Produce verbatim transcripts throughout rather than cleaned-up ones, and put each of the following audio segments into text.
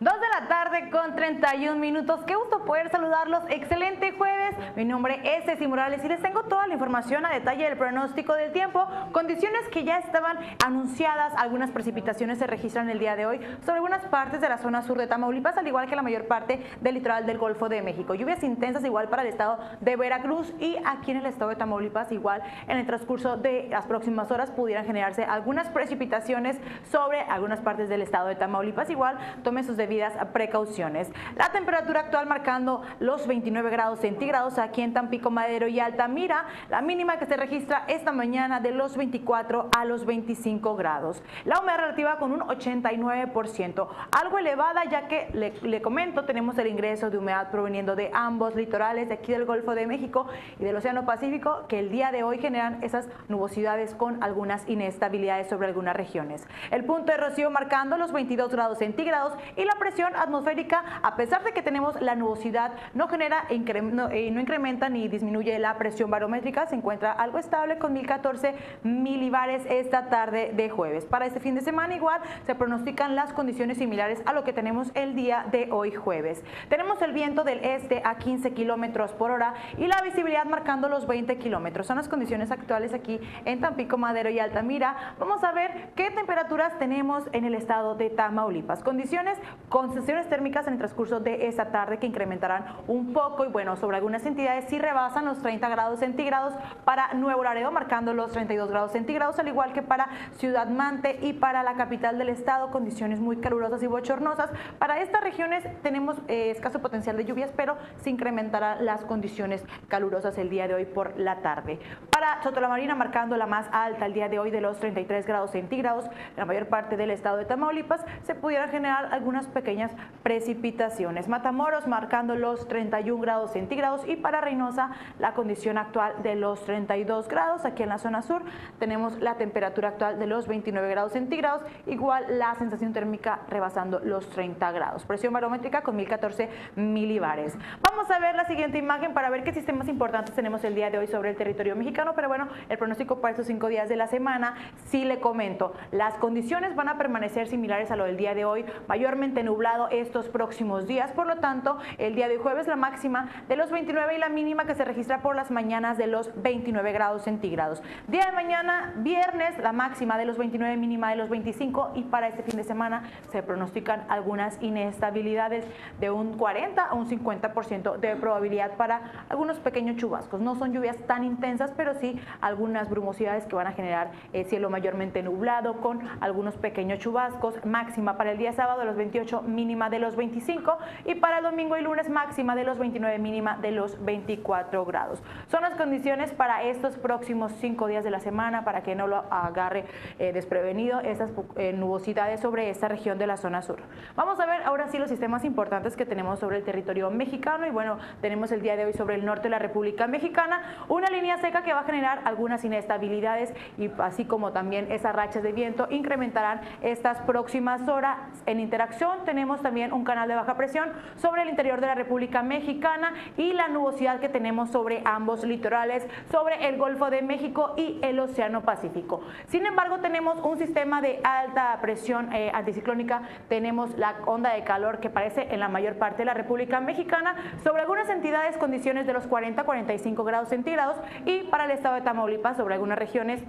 dos de la tarde con treinta y un minutos. Qué gusto poder saludarlos. Excelente jueves. Mi nombre es Ceci Morales y les tengo toda la información a detalle del pronóstico del tiempo. Condiciones que ya estaban anunciadas. Algunas precipitaciones se registran el día de hoy sobre algunas partes de la zona sur de Tamaulipas, al igual que la mayor parte del litoral del Golfo de México. Lluvias intensas igual para el estado de Veracruz y aquí en el estado de Tamaulipas, igual en el transcurso de las próximas horas pudieran generarse algunas precipitaciones sobre algunas partes del estado de Tamaulipas. Igual tomen sus debidas precauciones. La temperatura actual marcando los veintinueve grados centígrados aquí en Tampico, Madero y Altamira. La mínima que se registra esta mañana de los veinticuatro a los veinticinco grados. La humedad relativa con un ochenta y nueve por ciento, algo elevada ya que le, le comento, tenemos el ingreso de humedad proveniendo de ambos litorales, de aquí del Golfo de México y del Océano Pacífico, que el día de hoy generan esas nubosidades con algunas inestabilidades sobre algunas regiones. El punto de rocío marcando los veintidós grados centígrados y la presión atmosférica, a pesar de que tenemos la nubosidad, no genera, no, eh, no incrementa ni disminuye la presión barométrica, se encuentra algo estable con mil catorce milibares esta tarde de jueves. Para este fin de semana igual se pronostican las condiciones similares a lo que tenemos el día de hoy jueves. Tenemos el viento del este a quince kilómetros por hora y la visibilidad marcando los veinte kilómetros. Son las condiciones actuales aquí en Tampico, Madero y Altamira. Vamos a ver qué temperaturas tenemos en el estado de Tamaulipas. Condiciones con sesiones térmicas en el transcurso de esta tarde que incrementarán un poco y bueno, sobre algunas entidades sí rebasan los treinta grados centígrados para Nuevo Laredo, marcando los treinta y dos grados centígrados, al igual que para Ciudad Mante y para la capital del estado, condiciones muy calurosas y bochornosas. Para estas regiones tenemos eh, escaso potencial de lluvias, pero se incrementarán las condiciones calurosas el día de hoy por la tarde. Para Sotolamarina marcando la más alta el día de hoy de los treinta y tres grados centígrados, la mayor parte del estado de Tamaulipas se pudiera generar algunas pequeñas precipitaciones. Matamoros marcando los treinta y un grados centígrados y para Reynosa la condición actual de los treinta y dos grados. Aquí en la zona sur tenemos la temperatura actual de los veintinueve grados centígrados, igual la sensación térmica rebasando los treinta grados. Presión barométrica con mil catorce milibares. Vamos a ver la siguiente imagen para ver qué sistemas importantes tenemos el día de hoy sobre el territorio mexicano, pero bueno, el pronóstico para estos cinco días de la semana, sí le comento, las condiciones van a permanecer similares a lo del día de hoy, mayormente nublado estos próximos días, por lo tanto, el día de hoy jueves la máxima de los veintinueve y la mínima que se registra por las mañanas de los veintinueve grados centígrados. Día de mañana, viernes, la máxima de los veintinueve, mínima de los veinticinco y para este fin de semana se pronostican algunas inestabilidades de un cuarenta a un cincuenta por ciento de probabilidad para algunos pequeños chubascos. No son lluvias tan intensas, pero sí algunas brumosidades que van a generar eh, cielo mayormente nublado con algunos pequeños chubascos. Máxima para el día sábado de los veintiocho, mínima de los veinticinco y para el domingo y lunes máxima de los veintinueve, mínima de los veinticuatro grados. Son las condiciones para estos próximos cinco días de la semana para que no lo agarre eh, desprevenido estas eh, nubosidades sobre esta región de la zona sur. Vamos a ver ahora sí los sistemas importantes que tenemos sobre el territorio mexicano y bueno, tenemos el día de hoy sobre el norte de la República Mexicana una línea seca que va a generar algunas inestabilidades y así como también esas rachas de viento incrementarán estas próximas horas. En interacción tenemos también un canal de baja presión sobre el interior de la República Mexicana y la nubosidad que tenemos sobre ambos litorales, sobre el Golfo de México y el Océano Pacífico. Sin embargo, tenemos un sistema de alta presión eh, anticiclónica, tenemos la onda de calor que aparece en la mayor parte de la República Mexicana sobre algunas entidades, condiciones de los cuarenta a cuarenta y cinco grados centígrados y para el estado de Tamaulipas sobre algunas regiones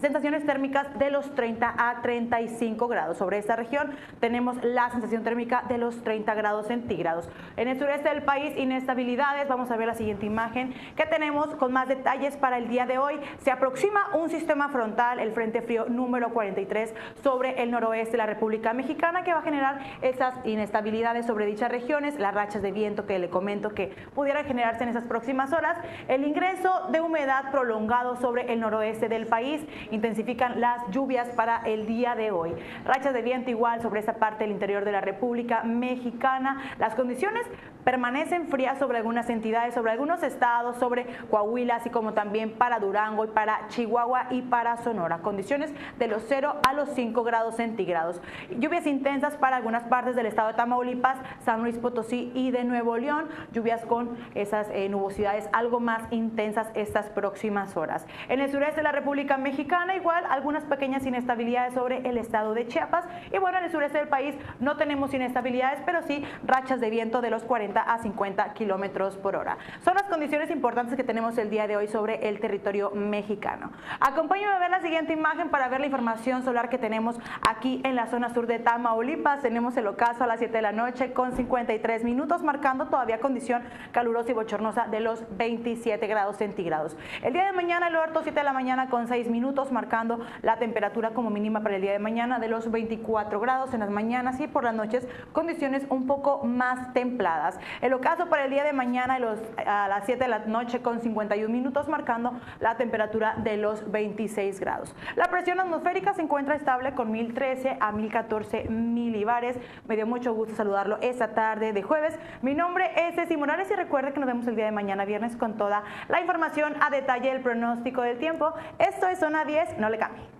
sensaciones térmicas de los treinta a treinta y cinco grados. Sobre esta región tenemos la sensación térmica de los treinta grados centígrados. En el sureste del país, inestabilidades. Vamos a ver la siguiente imagen que tenemos con más detalles para el día de hoy. Se aproxima un sistema frontal, el frente frío número cuarenta y tres, sobre el noroeste de la República Mexicana, que va a generar esas inestabilidades sobre dichas regiones, las rachas de viento que le comento que pudieran generarse en esas próximas horas, el ingreso de humedad prolongado sobre el noroeste del país, intensifican las lluvias para el día de hoy. Rachas de viento igual sobre esa parte del interior de la República Mexicana. Las condiciones permanecen frías sobre algunas entidades, sobre algunos estados, sobre Coahuila, así como también para Durango y para Chihuahua y para Sonora. Condiciones de los cero a los cinco grados centígrados. Lluvias intensas para algunas partes del estado de Tamaulipas, San Luis Potosí y de Nuevo León. Lluvias con esas eh, nubosidades algo más intensas estas próximas horas. En el sureste de la República Mexicana Mexicana, igual algunas pequeñas inestabilidades sobre el estado de Chiapas. Y bueno, en el sureste del país no tenemos inestabilidades, pero sí rachas de viento de los cuarenta a cincuenta kilómetros por hora. Son las condiciones importantes que tenemos el día de hoy sobre el territorio mexicano. Acompáñame a ver la siguiente imagen para ver la información solar que tenemos aquí en la zona sur de Tamaulipas. Tenemos el ocaso a las siete de la noche con cincuenta y tres minutos, marcando todavía condición calurosa y bochornosa de los veintisiete grados centígrados. El día de mañana el orto siete de la mañana con seis minutos, marcando la temperatura como mínima para el día de mañana de los veinticuatro grados en las mañanas, y por las noches condiciones un poco más templadas. El ocaso para el día de mañana los, a las siete de la noche con cincuenta y uno minutos, marcando la temperatura de los veintiséis grados. La presión atmosférica se encuentra estable con mil trece a mil catorce milibares. Me dio mucho gusto saludarlo esta tarde de jueves. Mi nombre es Ceci Morales y recuerde que nos vemos el día de mañana viernes con toda la información a detalle, el pronóstico del tiempo. Esto es Zona diez, no le cambie.